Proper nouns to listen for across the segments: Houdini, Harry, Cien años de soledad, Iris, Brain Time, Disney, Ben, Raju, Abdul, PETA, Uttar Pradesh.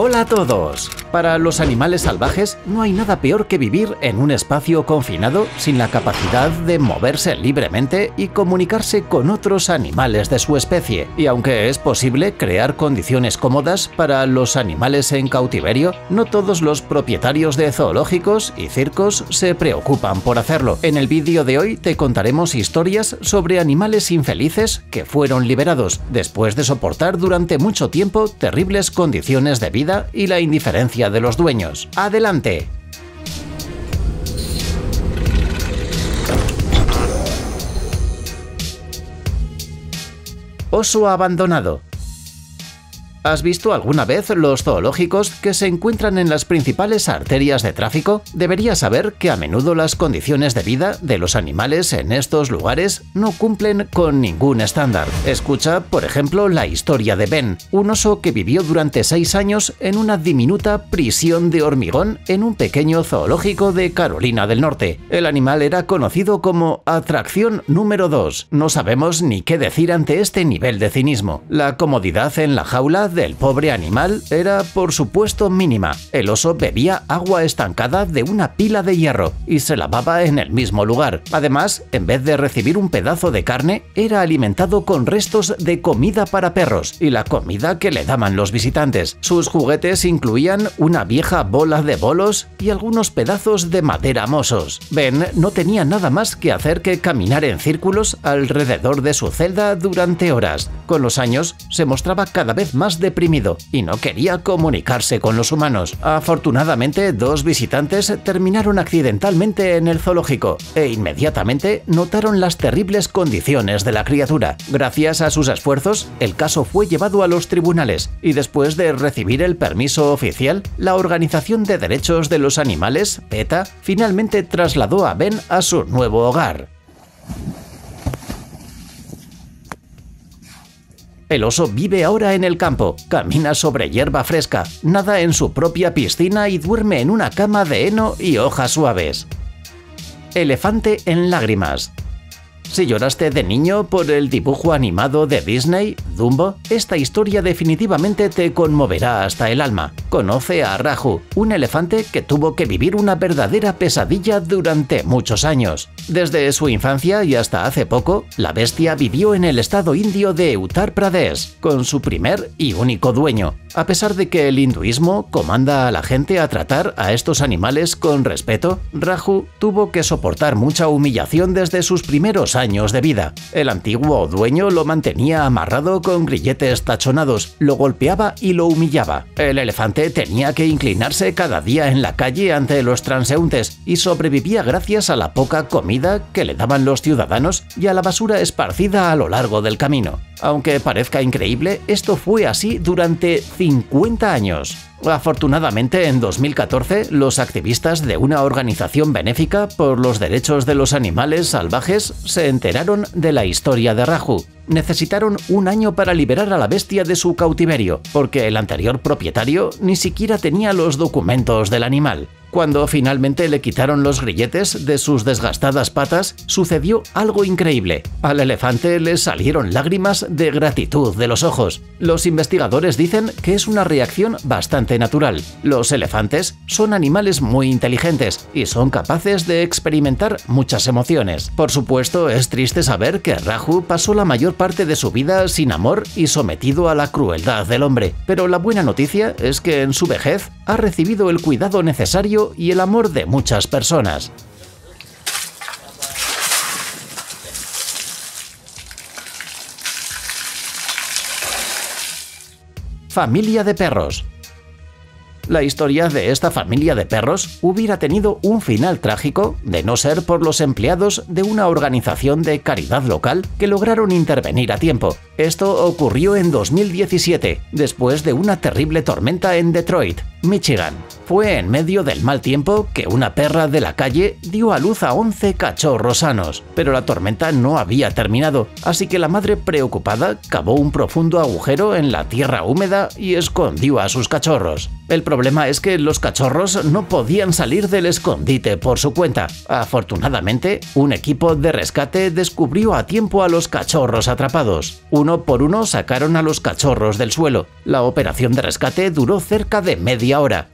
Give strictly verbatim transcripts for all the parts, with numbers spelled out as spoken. Hola a todos. Para los animales salvajes no hay nada peor que vivir en un espacio confinado sin la capacidad de moverse libremente y comunicarse con otros animales de su especie. Y aunque es posible crear condiciones cómodas para los animales en cautiverio, no todos los propietarios de zoológicos y circos se preocupan por hacerlo. En el vídeo de hoy te contaremos historias sobre animales infelices que fueron liberados después de soportar durante mucho tiempo terribles condiciones de vida y la indiferencia de los dueños. ¡Adelante! Oso abandonado. ¿Has visto alguna vez los zoológicos que se encuentran en las principales arterias de tráfico? Deberías saber que a menudo las condiciones de vida de los animales en estos lugares no cumplen con ningún estándar. Escucha, por ejemplo, la historia de Ben, un oso que vivió durante seis años en una diminuta prisión de hormigón en un pequeño zoológico de Carolina del Norte. El animal era conocido como atracción número dos. No sabemos ni qué decir ante este nivel de cinismo. La comodidad en la jaula del pobre animal era, por supuesto, mínima. El oso bebía agua estancada de una pila de hierro y se lavaba en el mismo lugar. Además, en vez de recibir un pedazo de carne, era alimentado con restos de comida para perros y la comida que le daban los visitantes. Sus juguetes incluían una vieja bola de bolos y algunos pedazos de madera mohosos. Ben no tenía nada más que hacer que caminar en círculos alrededor de su celda durante horas. Con los años, se mostraba cada vez más deprimido y no quería comunicarse con los humanos. Afortunadamente, dos visitantes terminaron accidentalmente en el zoológico e inmediatamente notaron las terribles condiciones de la criatura. Gracias a sus esfuerzos, el caso fue llevado a los tribunales y después de recibir el permiso oficial, la Organización de Derechos de los Animales, PETA, finalmente trasladó a Ben a su nuevo hogar. El oso vive ahora en el campo, camina sobre hierba fresca, nada en su propia piscina y duerme en una cama de heno y hojas suaves. Elefante en lágrimas. Si lloraste de niño por el dibujo animado de Disney, Dumbo, esta historia definitivamente te conmoverá hasta el alma. Conoce a Raju, un elefante que tuvo que vivir una verdadera pesadilla durante muchos años. Desde su infancia y hasta hace poco, la bestia vivió en el estado indio de Uttar Pradesh, con su primer y único dueño. A pesar de que el hinduismo comanda a la gente a tratar a estos animales con respeto, Raju tuvo que soportar mucha humillación desde sus primeros años años de vida. El antiguo dueño lo mantenía amarrado con grilletes tachonados, lo golpeaba y lo humillaba. El elefante tenía que inclinarse cada día en la calle ante los transeúntes y sobrevivía gracias a la poca comida que le daban los ciudadanos y a la basura esparcida a lo largo del camino. Aunque parezca increíble, esto fue así durante cincuenta años. Afortunadamente, en dos mil catorce, los activistas de una organización benéfica por los derechos de los animales salvajes se enteraron de la historia de Raju. Necesitaron un año para liberar a la bestia de su cautiverio, porque el anterior propietario ni siquiera tenía los documentos del animal. Cuando finalmente le quitaron los grilletes de sus desgastadas patas, sucedió algo increíble. Al elefante le salieron lágrimas de gratitud de los ojos. Los investigadores dicen que es una reacción bastante natural. Los elefantes son animales muy inteligentes y son capaces de experimentar muchas emociones. Por supuesto, es triste saber que Raju pasó la mayor parte de su vida sin amor y sometido a la crueldad del hombre. Pero la buena noticia es que en su vejez ha recibido el cuidado necesario y el amor de muchas personas. Familia de perros. La historia de esta familia de perros hubiera tenido un final trágico de no ser por los empleados de una organización de caridad local que lograron intervenir a tiempo. Esto ocurrió en dos mil diecisiete, después de una terrible tormenta en Detroit. Michigan. Fue en medio del mal tiempo que una perra de la calle dio a luz a once cachorros sanos, pero la tormenta no había terminado, así que la madre preocupada cavó un profundo agujero en la tierra húmeda y escondió a sus cachorros. El problema es que los cachorros no podían salir del escondite por su cuenta. Afortunadamente, un equipo de rescate descubrió a tiempo a los cachorros atrapados. Uno por uno sacaron a los cachorros del suelo. La operación de rescate duró cerca de media hora.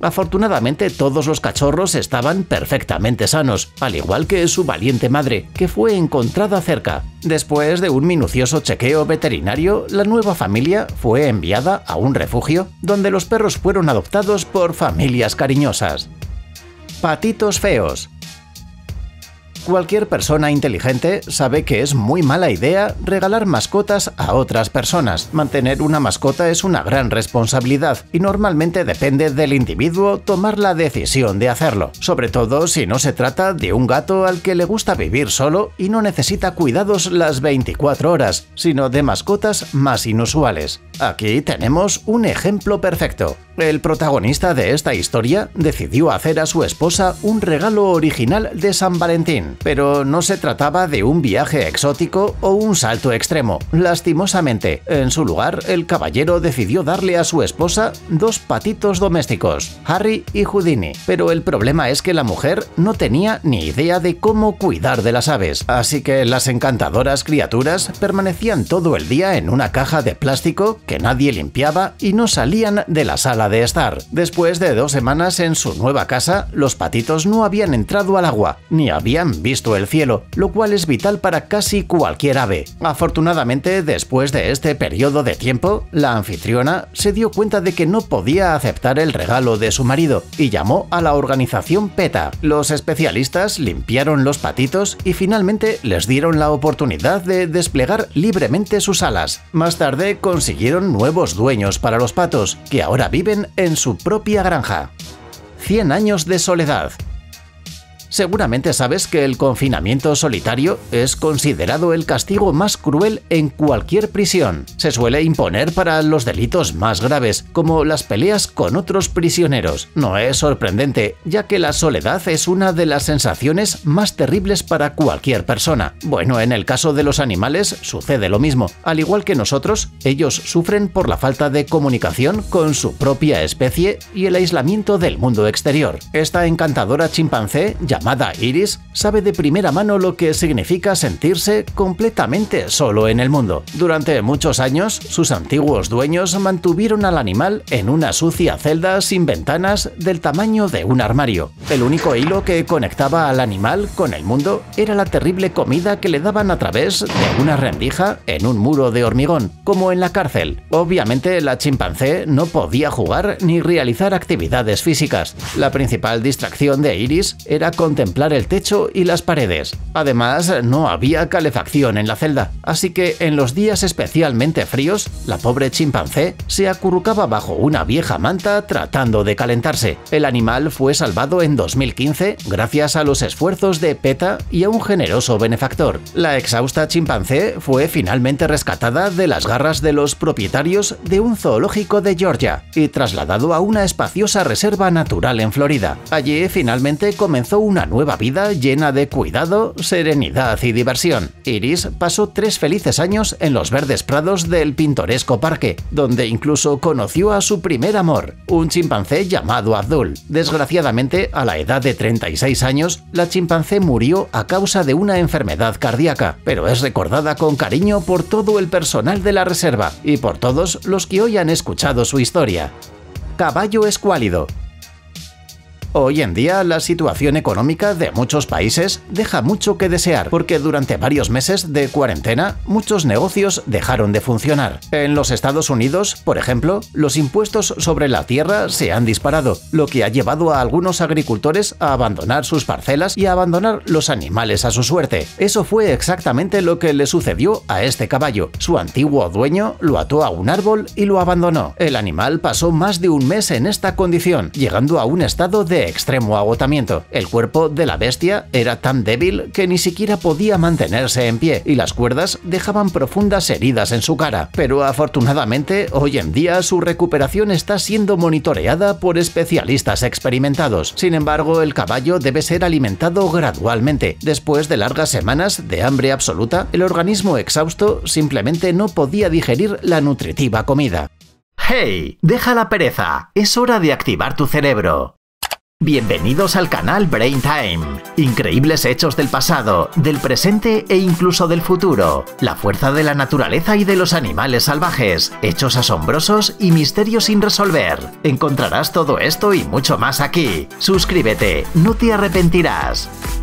Afortunadamente, todos los cachorros estaban perfectamente sanos, al igual que su valiente madre, que fue encontrada cerca. Después de un minucioso chequeo veterinario, la nueva familia fue enviada a un refugio, donde los perros fueron adoptados por familias cariñosas. Patitos feos. Cualquier persona inteligente sabe que es muy mala idea regalar mascotas a otras personas. Mantener una mascota es una gran responsabilidad y normalmente depende del individuo tomar la decisión de hacerlo, sobre todo si no se trata de un gato al que le gusta vivir solo y no necesita cuidados las veinticuatro horas, sino de mascotas más inusuales. Aquí tenemos un ejemplo perfecto. El protagonista de esta historia decidió hacer a su esposa un regalo original de San Valentín, pero no se trataba de un viaje exótico o un salto extremo. Lastimosamente, en su lugar, el caballero decidió darle a su esposa dos patitos domésticos, Harry y Houdini, pero el problema es que la mujer no tenía ni idea de cómo cuidar de las aves, así que las encantadoras criaturas permanecían todo el día en una caja de plástico que nadie limpiaba y no salían de la sala de estar. Después de dos semanas en su nueva casa, los patitos no habían entrado al agua, ni habían visto el cielo, lo cual es vital para casi cualquier ave. Afortunadamente, después de este periodo de tiempo, la anfitriona se dio cuenta de que no podía aceptar el regalo de su marido y llamó a la organización PETA. Los especialistas limpiaron los patitos y finalmente les dieron la oportunidad de desplegar libremente sus alas. Más tarde consiguieron nuevos dueños para los patos, que ahora viven en su propia granja. cien años de soledad. Seguramente sabes que el confinamiento solitario es considerado el castigo más cruel en cualquier prisión. Se suele imponer para los delitos más graves, como las peleas con otros prisioneros. No es sorprendente, ya que la soledad es una de las sensaciones más terribles para cualquier persona. Bueno, en el caso de los animales sucede lo mismo. Al igual que nosotros, ellos sufren por la falta de comunicación con su propia especie y el aislamiento del mundo exterior. Esta encantadora chimpancé, llamada Iris, sabe de primera mano lo que significa sentirse completamente solo en el mundo. Durante muchos años, sus antiguos dueños mantuvieron al animal en una sucia celda sin ventanas del tamaño de un armario. El único hilo que conectaba al animal con el mundo era la terrible comida que le daban a través de una rendija en un muro de hormigón, como en la cárcel. Obviamente, la chimpancé no podía jugar ni realizar actividades físicas. La principal distracción de Iris era contemplar el techo y las paredes. Además, no había calefacción en la celda, así que en los días especialmente fríos, la pobre chimpancé se acurrucaba bajo una vieja manta tratando de calentarse. El animal fue salvado en dos mil quince gracias a los esfuerzos de PETA y a un generoso benefactor. La exhausta chimpancé fue finalmente rescatada de las garras de los propietarios de un zoológico de Georgia y trasladado a una espaciosa reserva natural en Florida. Allí finalmente comenzó una nueva vida llena de cuidado, serenidad y diversión. Iris pasó tres felices años en los verdes prados del pintoresco parque, donde incluso conoció a su primer amor, un chimpancé llamado Abdul. Desgraciadamente, a la edad de treinta y seis años, la chimpancé murió a causa de una enfermedad cardíaca, pero es recordada con cariño por todo el personal de la reserva y por todos los que hoy han escuchado su historia. Caballo escuálido. Hoy en día, la situación económica de muchos países deja mucho que desear, porque durante varios meses de cuarentena, muchos negocios dejaron de funcionar. En los Estados Unidos, por ejemplo, los impuestos sobre la tierra se han disparado, lo que ha llevado a algunos agricultores a abandonar sus parcelas y a abandonar los animales a su suerte. Eso fue exactamente lo que le sucedió a este caballo. Su antiguo dueño lo ató a un árbol y lo abandonó. El animal pasó más de un mes en esta condición, llegando a un estado de de extremo agotamiento. El cuerpo de la bestia era tan débil que ni siquiera podía mantenerse en pie y las cuerdas dejaban profundas heridas en su cara. Pero afortunadamente, hoy en día su recuperación está siendo monitoreada por especialistas experimentados. Sin embargo, el caballo debe ser alimentado gradualmente. Después de largas semanas de hambre absoluta, el organismo exhausto simplemente no podía digerir la nutritiva comida. ¡Hey! ¡Deja la pereza! Es hora de activar tu cerebro. Bienvenidos al canal Brain Time. Increíbles hechos del pasado, del presente e incluso del futuro. La fuerza de la naturaleza y de los animales salvajes, hechos asombrosos y misterios sin resolver. Encontrarás todo esto y mucho más aquí. Suscríbete, no te arrepentirás.